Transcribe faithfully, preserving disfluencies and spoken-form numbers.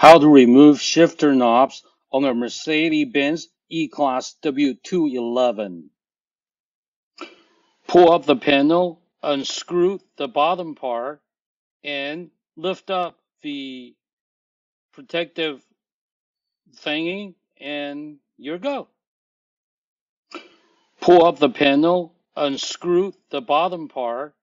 How to remove shifter knobs on a Mercedes-Benz E-Class W two eleven. Pull up the panel, unscrew the bottom part, and lift up the protective thingy, and you're go. Pull up the panel, unscrew the bottom part,